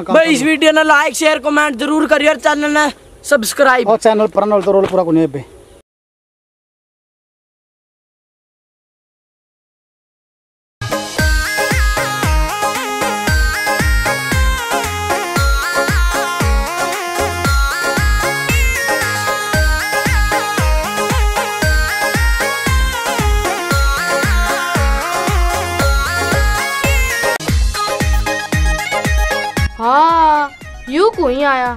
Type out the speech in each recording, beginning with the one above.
अपना काम। भाई इस वीडियो ने लाइक शेयर कमेंट जरूर करिए और चैनल ने सब्सक्राइब और चैनल पर नल तो रोल पूरा को नहीं। हाँ यू को ही आया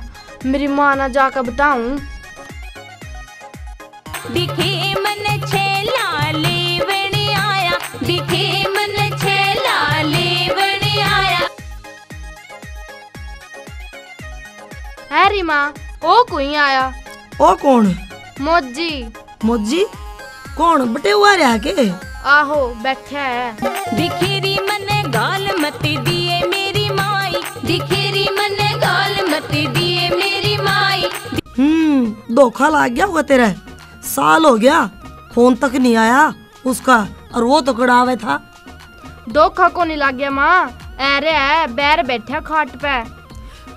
मेरी माँ ना जाकर बताऊं। दिखे मन छे लाले बन आया, दिखे मन छे लाले बन आया। अरे माँ ओ कोई आया। ओ कौन? मोजी। मोजी कौन बटे हुआ रहा के? आहो बैठा है। दिखेरी मन गाल मत दिए मेरी माई, दिखेरी मन गाल मत दिए मेरी माई। धोखा लग गया होगा तेरा, साल हो गया फोन तक नहीं आया उसका और वो तो कड़ावे था। धोखा को नहीं लग गया माँ, अरे बैर बैठा खाट पे।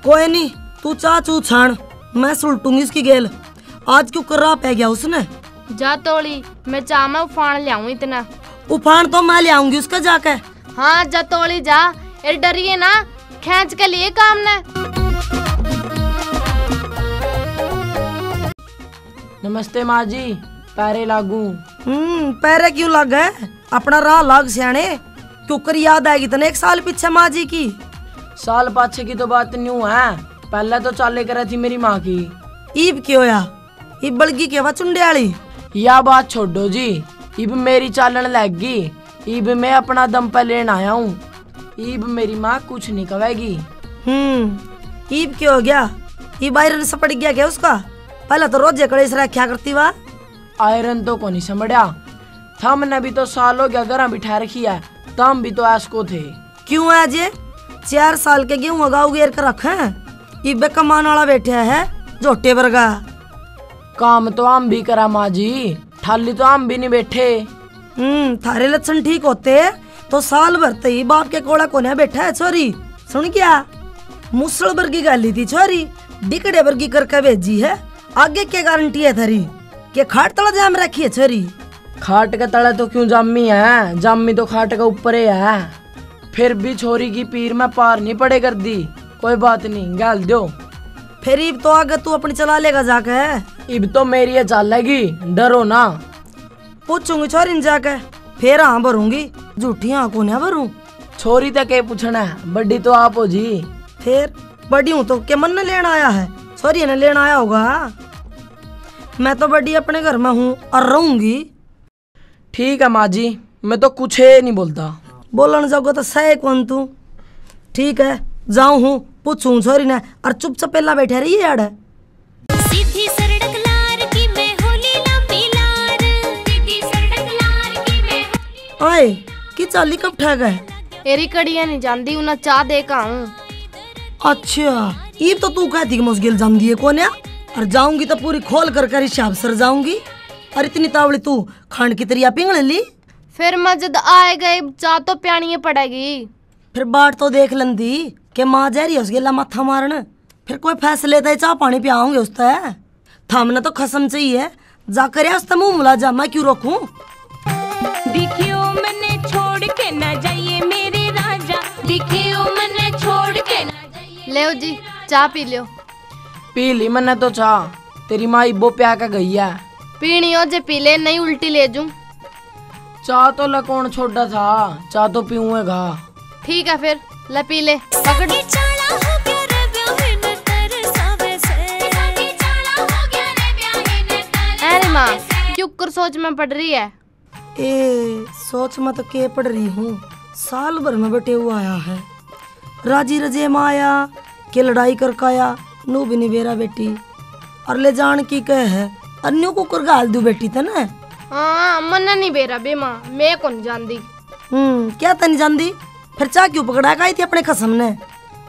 कोई नहीं तू चाचू छान, मैं सुलटूंगी इसकी गेल। आज क्यों कर रहा पै गया उसने? जा तोली मैं चामा उफान लियाऊं, इतना उफान तो मैं लियाऊंगी उसका जाके। हाँ जा तोली जा, डरिए ना खेच के लिए काम ना। नमस्ते माँ जी, पैरे लागू। पैरे क्यों लग गए? अपना राह लाग सियाने, क्योंकि याद आएगी तने एक साल पीछे माँ जी की। साल पाछे की तो बात न्यू है, पहले तो चाले करे थी मेरी माँ की। ईब क्यों या ईब बल्कि केवा चुंडियाली? या बात छोड़ो जी, ईब मेरी चालन लग गई। ईब मैं अपना दम पर लेन आया हूँ, ईब मेरी माँ कुछ नहीं कहेगी। ईब क्यों हो गया? ईब आयरन से पड़ गया क्या उसका? पहले तो रोज कड़े से क्या करती वा? आयरन तो को नहीं समझा था, मैंने भी तो सालों के घर बिठा रखी है, तम भी तो आसको थे। क्यों है जे 4 साल के गेहूँ उगाऊ घेर कर रखे, ईब कमान वाला बैठा है झोटे वर्गा। काम तो आम भी करा माँ जी, थाली तो आम भी नहीं बैठे। थारे लक्षण ठीक होते तो साल भर ते बाप के कोड़ा कोने बैठा है छोरी। सुन क्या मुसल वर्गी गाली थी छोरी, डिकड़े वर्गी करके भेजी है। आगे क्या गारंटी है थारी के खाट तला जाम रखी है छोरी? खाट का तला तो क्यों जामी है, जामी तो खाट का ऊपर है। फिर भी छोरी की पीर में पार नहीं पड़े कर दी। कोई बात नहीं गाल दो, फिर ईब तो आगे तू अपनी चला लेगा जाके। ईब तो मेरी है चालेगी, डरो ना। पूछूंगी छोरी ने जाके, फिर हाँ भरूंगी, झूठी हाँ को ना भरूं। छोरी तक के पूछना है, बड़ी तो आप हो जी। फिर बड़ी हूँ तो के मन ने लेना आया है, छोरी ने लेना आया होगा। मैं तो बड़ी अपने घर में हूँ और रहूंगी। ठीक है माँ जी, मैं तो कुछ है नहीं बोलता। बोलन जाओगे तो सह कौन तू? ठीक है जाऊँ हूँ, पूछूं छोरी ने और चुपचाप पहला बैठे रही यार। सीधी सड़क लार की मैं होली लंबी लार, सीधी सड़क लार की मैं होली। ओए की चाली कब ठग है? एरी कड़िया नहीं जानदी, उना चाह दे का हूं। अच्छा ई तो तू कहती कि मुश्किल जानदी है कोन्या, और जाऊंगी तो पूरी खोल कर कर हिसाब सर जाऊंगी। और इतनी तावली तू खांड की तरिया पिंगल ली? फिर मजद आए गए चाह तो प्यानी पड़ेगी। फिर बाट तो देख लंदी के माँ जा रही उस गेला माथा मारन, फिर कोई फैसले ते चाह पानी पियाओगे उस तय। थामना तो खसम चाहिए, जा कर उस मुँह मुला जा, मैं क्यों रोकूं? दिखियो मने छोड़ के ना जाइए मेरे राजा, दिखियो मने छोड़ के ना जाइए। ले जी चाह पी लियो। पी ली मने तो चाह, तेरी माँ इबो प्या का गई है। पीनी हो जे पी ले, नहीं उल्टी ले जू। चाह तो लकोण छोड़ा था, चाह तो पीऊंगा। ठीक है फिर ले पी ले। पकड़ अरे माँ क्यों कर सोच में पड़ रही है? ए सोच में तो के पड़ रही हूँ, साल भर में बटे हुआ आया है। राजी रजे माया के लड़ाई कर काया, नू भी निबेरा बेटी और ले जान की कह है। अन्यू को कर गाल दू बेटी तना। हाँ मन्ना नहीं बेरा बे माँ, मैं कौन जानदी। क्या तनी जानदी? फिर चाह क्यों पकड़ा गई थी अपने खसम ने?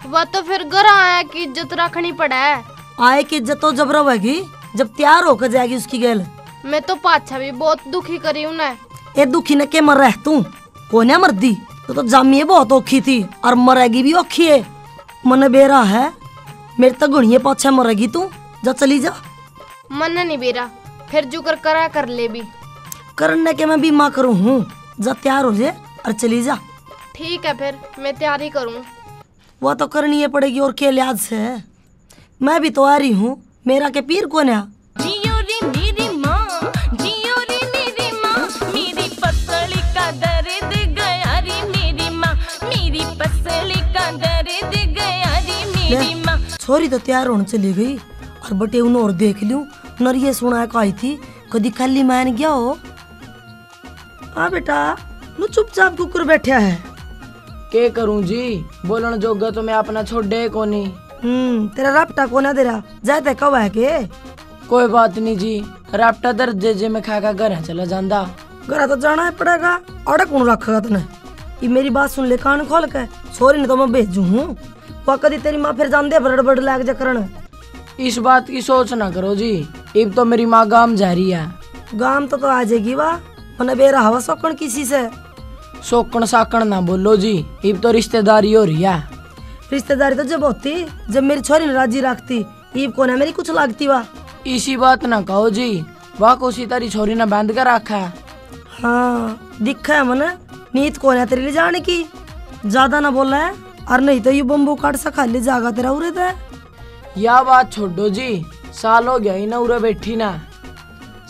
वह तो फिर घर आया की इज्जत रखनी पड़ा है। आए की इज्जत तो जब रहेगी जब तैयार होकर जाएगी उसकी गैल। मैं तो पाछा भी बहुत दुखी करी हूँ ना। ये दुखी न के मर रह तू कोने मर्दी तो जामी बहुत औखी थी और मरेगी भी औखी है। मन बेरा है, मेरे तक गुणिये पाछे मरेगी तू, जा चली जा। मन नहीं बेरा, फिर जो कर करा कर ले भी। करने के मैं भी माँ करूँ हूँ, जा तैयार हो जाए और चली जा। ठीक है फिर मैं तैयार ही करूँ। वह तो करनी ही पड़ेगी और क्या लिहाज से, मैं भी तो आ रही हूँ, मेरा के पीर कौन है? छोरी तो तैयार होने चली गई और बटे उन्होंने और देख लूं नर ये सुना है आई थी कदी खाली मान गया हो। हाँ बेटा नू चुपचाप कुकर बैठा है। के करूं जी, बोलन जोगा तो मैं अपना छोड़े कोनी। तेरा रापटा कोना तेरा जाते कब है के? कोई बात नहीं जी, रापटा दर्जे जे में खाका घर चला जांदा। घर तो जाना है पड़ेगा, अड़ा कौन रखेगा तने? ये मेरी बात सुन ले कान खोल के, छोरी ने तो मैं भेजू हूँ, कदी तेरी माँ फिर जान दे बड़बड़ लाग जा करण। इस बात की सोच ना करो जी, इब तो मेरी माँ गांव जा रही है। गांव तो आ जाएगी वाह, मने बेरा हवा सोकण किसी से। सोकण साकण ना बोलो जी, इब तो रिश्तेदारी हो रही है। रिश्तेदारी तो जब होती जब मेरी छोरी ने राजी रखती, इब कोने मेरी कुछ लागती वाह। इसी बात ना कहो जी, वाह कोसी तारी छोरी ने बांध कर रखा है। हाँ दिखा है मने, नीत कोने तेरे लिए जाने की, ज्यादा ना बोला है और नहीं तो ये बम्बू काट सा खाली जागा तेरा उरे था। या बात छोड़ो जी, साल हो गया ही ना उरे बैठी ना,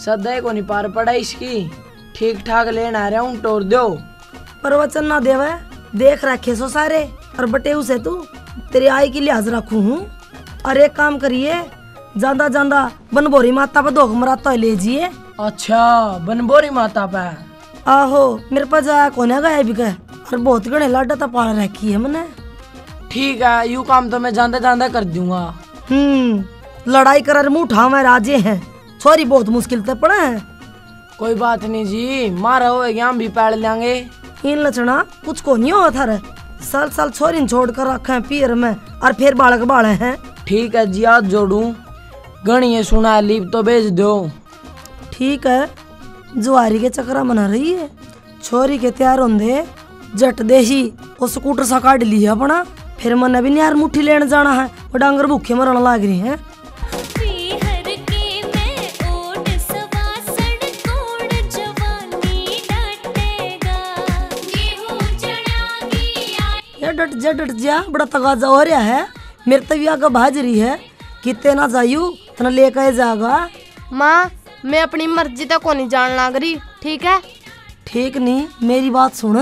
सदै को नहीं पार पड़ा इसकी, ठीक ठाक लेना आ रहा हूँ तोड़ दो। प्रवचन ना देवे, देख रखे सो सारे और बटे उसे तू तेरी आई के लिहाज रखू हूँ। और एक काम करिए, जांदा जांदा बनबोरी माता पर धोख मरा तो ले जिये। अच्छा बनबोरी माता पर? आहो मेरे पास जाया कोने गए भी गए और बहुत गणे लाडा तपा रखी है मैंने। ठीक है यू काम तो मैं जांदा जांदा कर दूंगा। लड़ाई कर मुँह उठा मैं राजे हैं, छोरी बहुत मुश्किल से पड़ा है। कोई बात नहीं जी, मारा होएगी हम भी पैड़ लेंगे। इन लचना कुछ को नहीं हो थारे, साल साल छोरी छोड़ कर रखे है पीर में और फिर बालक बाले हैं। ठीक है जी आज जोड़ू, गणिये सुना लीप तो भेज दो। ठीक है, जुआरी के चक्रा मना रही है, छोरी के तैयार होंदे जट देही और स्कूटर सा काट लिया अपना, फिर मन भी नहीं मुट्ठी लेने जाना है और डांगर भूखे मरने लाग रही है। डट जा बड़ा तगाजा हो रहा है, मेरे तविया का भाजरी है, कितने ना जायू तना लेकर जागा। माँ मैं अपनी मर्जी तक को नहीं जान लाग रही। ठीक है ठीक नहीं, मेरी बात सुन,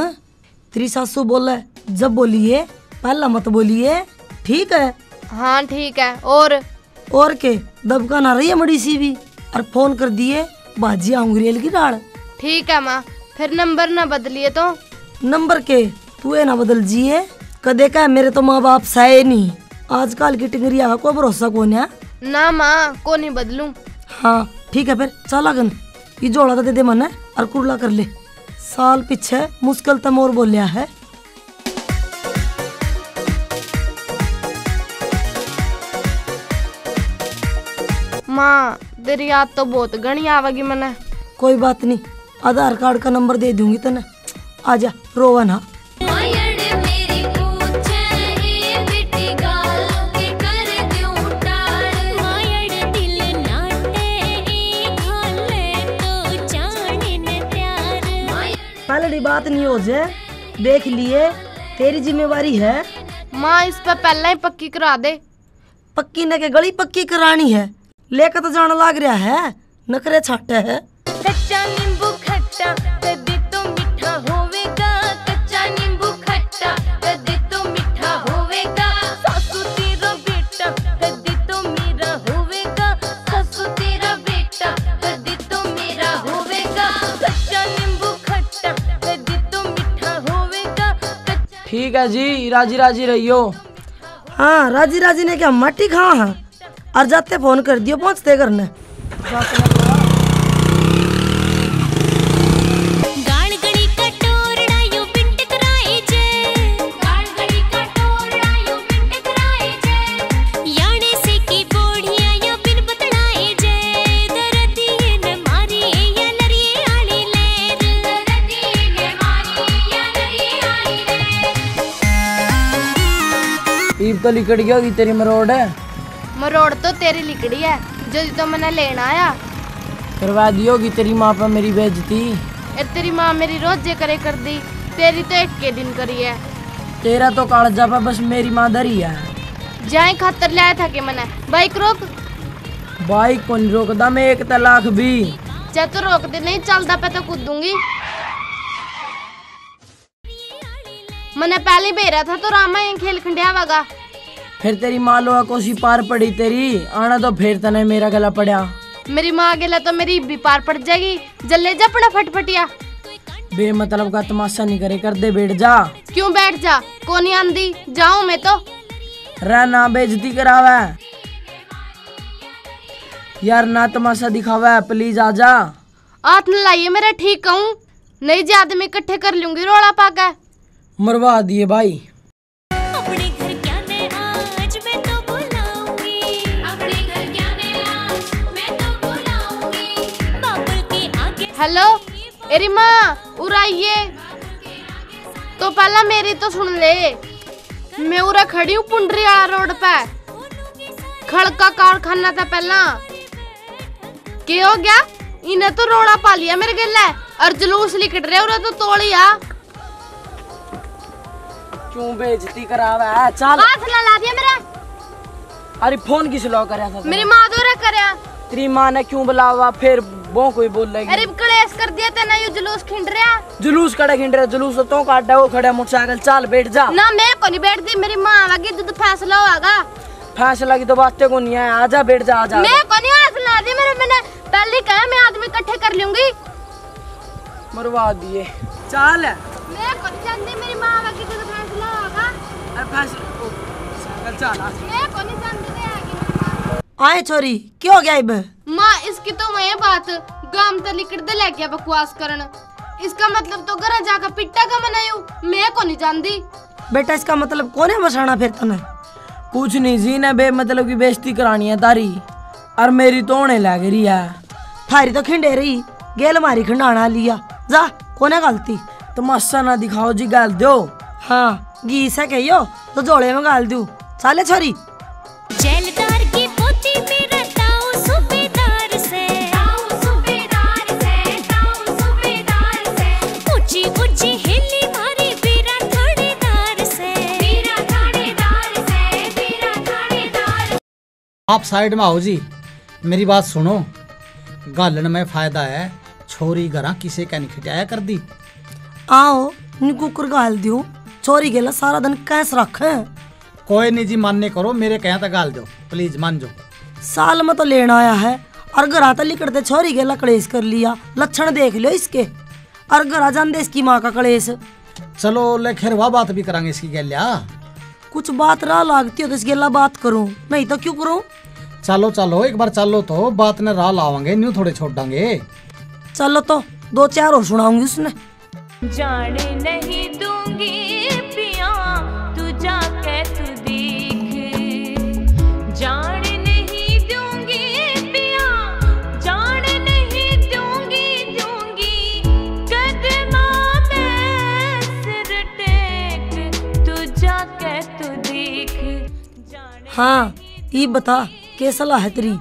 तेरी सासू बोले जब बोलिए पहला मत बोलिए। ठीक है? हाँ ठीक है। और के दबका ना रही है मड़ी सी भी, और फोन कर दिए बाजी आऊंगी रेल की डाल। ठीक है माँ, फिर नंबर ना बदलिए तो? नंबर के तू ना बदल जिये, कदे का मेरे तो माँ बाप साये नहीं, आजकल की टिंगरिया का कोई भरोसा कौन है। ना माँ को नहीं बदलू। हाँ ठीक है फिर चला गन, ये जोड़ा तो दे दे मना और कुर्ला कर ले, साल पीछे मुश्किल तम और बोलिया है। माँ तेरी याद तो बहुत घनी आवेगी मने। कोई बात नहीं, आधार कार्ड का नंबर दे दूंगी तने, आजा रोवा ना। पहले बात नहीं हो जाए, देख लिए तेरी जिम्मेवारी है। माँ इस पर पहले ही पक्की करा दे। पक्की न के गली पक्की करानी है, लेकर तो जाना लाग रहा है, नखरे छाटे है। कच्चा नींबू खट्टा कदे तो मीठा होवेगा, कच्चा नींबू खट्टा कदे तो मीठा होवेगा, सासू तेरा बेटा कदे तो मेरा होवेगा, सासू तेरा बेटा कदे तो मेरा होवेगा, कच्चा नींबू खट्टा कदे तो मीठा होवेगा। ठीक है जी, राजी राजी रहियो। हाँ राजी राजी ने क्या मट्टी खा है, और जाते फोन कर दियो पहुंचते करने। तो लिकड़ी होगी तेरी मरोड़ है। मरोड़ तो तेरी लिकड़ी है जो तो मैंने लेना आया। करवा दी होगी तेरी माँ पर मेरी बेइज्जती। तेरी माँ मेरी रोज ये करे कर दी, तेरी तो एक के दिन करी है। तेरा तो कालजा पर बस मेरी माँ धरी है। जाए खातर लाया था कि मैंने। बाइक रोक। बाइक को नहीं रोकदा मैं एक तलाक भी। चाहे तो रोक दे, नहीं चलता पे तो कूद दूंगी। मैंने पहले बेरा था तो रामा ये खेल खंडिया वागा। फिर तेरी माँ लोहा कोसी पार पड़ी तेरी, आना तो फिर तने मेरा गला पड़ा। मेरी माँ गला तो मेरी भी पार पड़ जाएगी। जल्ले जा पड़ा फटफटिया। बे मतलब का तमाशा नहीं करे कर दे, बैठ जा। क्यों बैठ जा? कोनी आंदी जाऊं मैं तो। रहना बेइज्जती करावा यार, ना तमाशा दिखावा, प्लीज आजा। हाथ न लाइए मेरा, ठीक कहूँ नहीं जी, आदमी इकट्ठे कर लूंगी रोड़ा पाका। मरवा दिए भाई। हेलो एरी माँ उराइये तो पहला मेरी तो सुन ले। मैं उरा खड़ी हूँ पुंडरी वाला रोड पे, खड़का कारखाना था पहला। के हो गया? इन्हें तो रोड़ा पा लिया मेरे गले और जुलूस लिकट रहे उरा तो तोड़िया। क्यों बेइज्जती करावा है? चल हाथ लगा दिया मेरा। अरे फोन किस लॉ करया था? मेरी मां दोरा करया। तेरी मां ने क्यों बुलावा फिर वो कोई बोल लगी? अरे कलेश कर दिया तेना, यू जुलूस खिंड रहा। जुलूस कड़े खिंड रहा? जुलूस तो काटा वो खड़ा मोटरसाइकिल। चल बैठ जा। ना मैं को नहीं बैठती, मेरी मां आगी तो फैसला होगा। फैसला की तो बातें को नहीं है, आजा बैठ जा आजा। मैं को नहीं हाथ लगा दी मेरे, मैंने पहले कहा मैं आदमी इकट्ठे कर लूंगी। मरवा दिए। चल मैं को नहीं जानती, मेरी मां आगी तो फैसला होगा। अरे फैसला चल आ। मैं को नहीं जानती आगे। आए छोरी क्यों गया इब? माँ इसकी तो मैं बात गाम तली करते ले गया बकवास करन। इसका मतलब तो घर जाकर पिट्टा का मनायू। मैं को नहीं जानती। बेटा इसका मतलब कौन है बसाना फिर तने? कुछ नहीं जी ने बे मतलब की बेइज्जती करानी है तारी और मेरी तो होने लग रही है। थारी तो खिंडे रही गेल मारी खिंडाना लिया जा। कोने गलती तमाशा ना दिखाओ जी, गाल दो। हाँ गीस है कहियो तो जोड़े में गाल दू। साले छोरी आप साइड में आओ जी, मेरी बात सुनो। गालन में फायदा है, छोरी घरा किसे का निखटाया कर दी। आओ निकुकर गाल दियो, छोरी गेला सारा दिन कैस रखे। कोई नहीं जी, मानने करो मेरे कहया तो गाल दो, प्लीज मान जो। साल में तो लेना आया है और घर आता लिकड़ते छोरी गेला कलेश कर लिया। लक्षण देख लियो इसके, और घर जान दे इसकी माँ का कलेश। चलो ले खैर वह बात भी करांगे इसकी गैलिया। कुछ बात राह लागती हो तो इस गेला बात करूं, नहीं तो क्यों करूं। चलो चलो एक बार चलो तो बात ने राह लावांगे, न्यू थोड़े छोड़ डांगे। चलो तो दो चार और सुनाऊंगी उसने। जाने नहीं दूंगी पिया तू जाके तू देख। जाने नहीं दूंगी पिया, जाने नहीं दूंगी दूंगी कदमा पे सिर टेक तू जाके तू देख। हाँ ये बता कैसा ला है तेरी?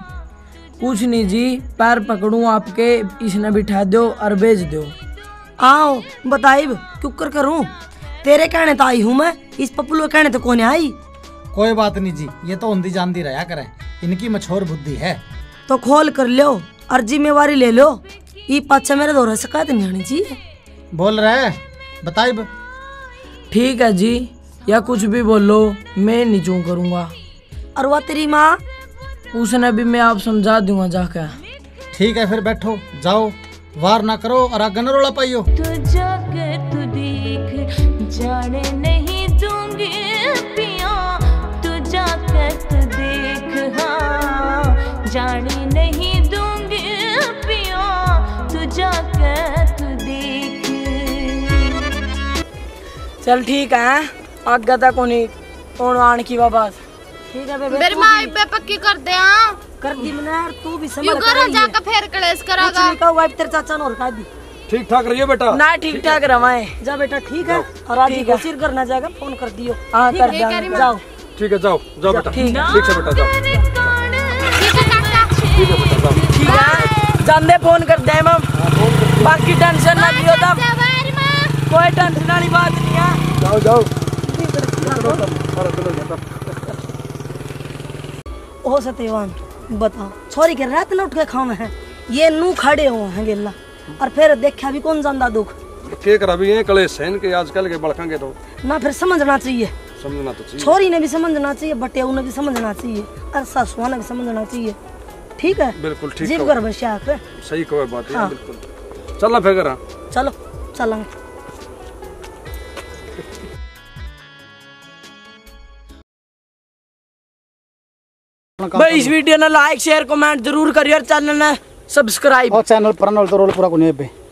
कुछ नहीं जी, पैर पकड़ूं आपके, इसने बिठा दो और बेच दो। आओ बताइब क्यूकर करूं? तेरे कहने तो आई हूँ मैं, इस पप्पू कहने तो कोने आई। कोई बात नहीं जी, ये तो उन्दी जानती रहा करे, इनकी मछोर बुद्धि है। तो खोल कर लो और जिम्मेवारी ले लो। ये पाछे मेरे दौरा शिकायत नहीं आनी चाहिए। बोल रहे बताइब। ठीक है जी, या कुछ भी बोलो मैं नहीं चूं करूँगा। और वह तेरी माँ? उसने भी मैं आप समझा दूंगा जाकर। ठीक है फिर बैठो, जाओ वार ना करो और आगे न रोला पाइयो। तू जाकर तू देख, जाने नहीं दूंगी पिया तू जाकर तू देख। हाँ जाने नहीं दूंगी पिया तू जाकर तू देख। चल ठीक है, आगे तक उन्हीं और आन की वापस। ठीक है बेबे, मेरी माँ पे पक्की कर दे। हां कर दी मना, तू भी समझ कर जाकर फिर कलेश करागा। ठीक है वाइफ तेरे चाचा ने और कह दी। ठीक ठाक रहिए बेटा। ना ठीक ठाक रवाए जा बेटा। ठीक है और आज ही सिर करना जाएगा, फोन कर दियो। हां कर दे जाओ। ठीक है जाओ जाओ बेटा, ठीक है बेटा जाओ, ठीक है बेटा जाओ, ठीक है जानदे फोन कर दे मम, बाकी टेंशन ना लियो तब, कोई टेंशन वाली बात नहीं है, जाओ जाओ ओ सत्यवान बताओ सॉरी के रात ना उठ के खावे है ये नू खड़े हो हैं गेला और फिर देखा भी कौन जानदा दुख के करा भी ये कलेश है इनके आजकल के बड़कांगे तो ना फिर समझना चाहिए, समझना तो चाहिए, छोरी ने भी समझना चाहिए, बटिया ने भी समझना चाहिए और सासुआ ने भी समझना चाहिए, ठीक है बिल्कुल ठीक है, जीव कर बशा कर सही कोई बात है बिल्कुल, चल फिर करा चलो चलेंगे। भाई इस वीडियो ने लाइक शेयर कमेंट जरूर करिए और चैनल ने सब्सक्राइब और चैनल पर नल तो रोल पूरा को नहीं है।